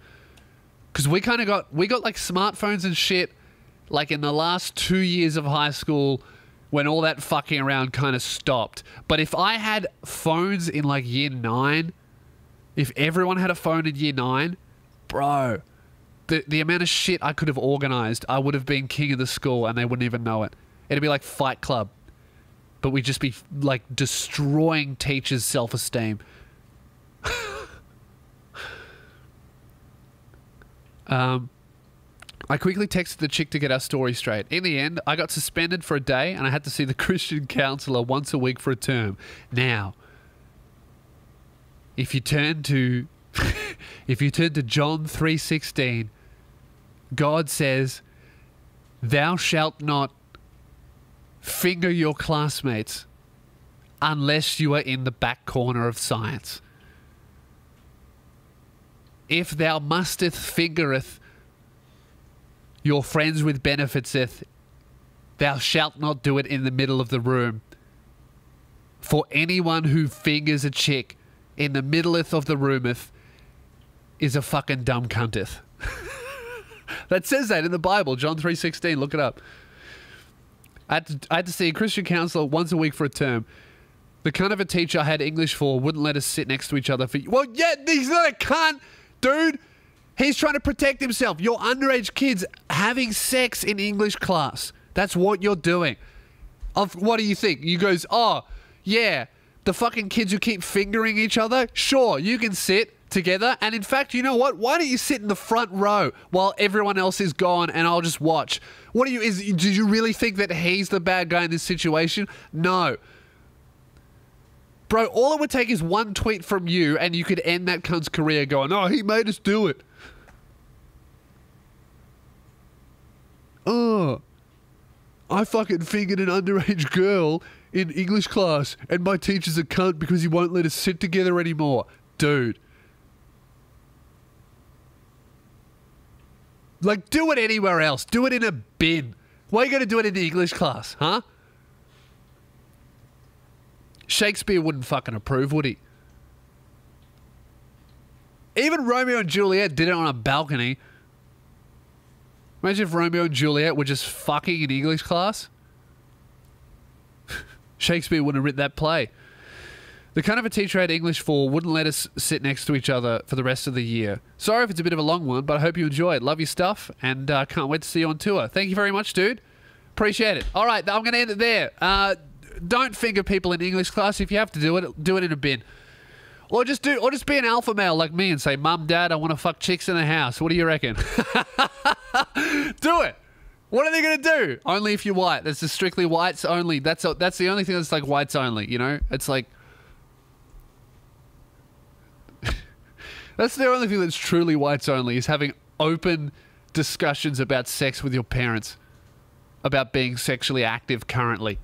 Because we kind of got, like smartphones and shit, like in the last 2 years of high school, when all that fucking around kind of stopped. But if I had phones in like year 9... If everyone had a phone in year 9, bro, the amount of shit I could have organized, I would have been king of the school and they wouldn't even know it. It'd be like Fight Club, but we'd just be like destroying teachers' self-esteem. I quickly texted the chick to get our story straight. In the end, I got suspended for a day and I had to see the Christian counselor once a week for a term. Now... If you turn to John 3:16, God says, "Thou shalt not finger your classmates unless you are in the back corner of science. If thou musteth fingereth your friends with benefitseth, thou shalt not do it in the middle of the room. For anyone who fingers a chick in the middleth of the roometh is a fucking dumb cunteth." That says that in the Bible, John 3:16. Look it up. I had to see a Christian counselor once a week for a term. The cunt of a teacher I had English for wouldn't let us sit next to each other for... Well, yeah, he's not a cunt, dude. He's trying to protect himself. You're underage kids having sex in English class. That's what you're doing. What do you think? You goes, "Oh, yeah, the fucking kids who keep fingering each other? Sure, you can sit together. And in fact, you know what? Why don't you sit in the front row while everyone else is gone and I'll just watch?" What are you... Did you really think that he's the bad guy in this situation? No. Bro, all it would take is one tweet from you and you could end that cunt's career going, "Oh, he made us do it." "Oh, I fucking fingered an underage girl in English class, and my teacher's a cunt because he won't let us sit together anymore." Dude. Like, do it anywhere else. Do it in a bin. Why are you going to do it in the English class, huh? Shakespeare wouldn't fucking approve, would he? Even Romeo and Juliet did it on a balcony. Imagine if Romeo and Juliet were just fucking in English class. Shakespeare wouldn't have written that play. The kind of a teacher I had English for wouldn't let us sit next to each other for the rest of the year. Sorry if it's a bit of a long one, but I hope you enjoy it. Love your stuff, and can't wait to see you on tour. Thank you very much, dude. Appreciate it. All right, I'm going to end it there. Don't finger people in English class. If you have to do it in a bin. Or just be an alpha male like me and say, "Mum, Dad, I want to fuck chicks in the house. What do you reckon?" Do it. What are they going to do? Only if you're white. That's just strictly whites only. That's the only thing that's like whites only, you know? It's like... That's the only thing that's truly whites only, is having open discussions about sex with your parents. About being sexually active currently.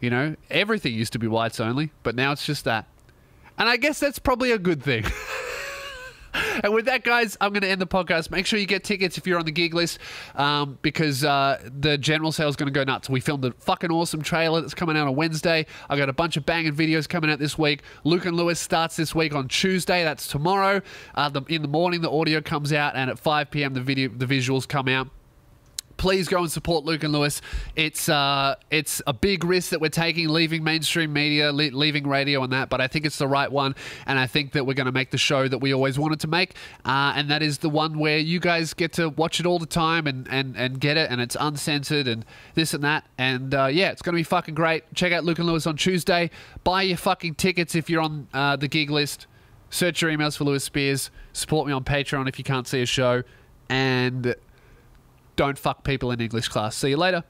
You know? Everything used to be whites only, but now it's just that. And I guess that's probably a good thing. And with that, guys, I'm going to end the podcast. Make sure you get tickets if you're on the gig list, because the general sale is going to go nuts. We filmed a fucking awesome trailer that's coming out on Wednesday. I got a bunch of banging videos coming out this week. Luke and Lewis starts this week on Tuesday. That's tomorrow. In the morning, the audio comes out, and at 5 p.m., the visuals come out. please go and support Luke and Lewis. It's a big risk that we're taking, leaving mainstream media, leaving radio and that, but I think it's the right one, and I think that we're going to make the show that we always wanted to make, and that is the one where you guys get to watch it all the time and get it, and it's uncensored and this and that, and yeah, it's going to be fucking great. Check out Luke and Lewis on Tuesday. Buy your fucking tickets if you're on the gig list. Search your emails for Lewis Spears. Support me on Patreon if you can't see a show. And don't fuck people in English class. See you later.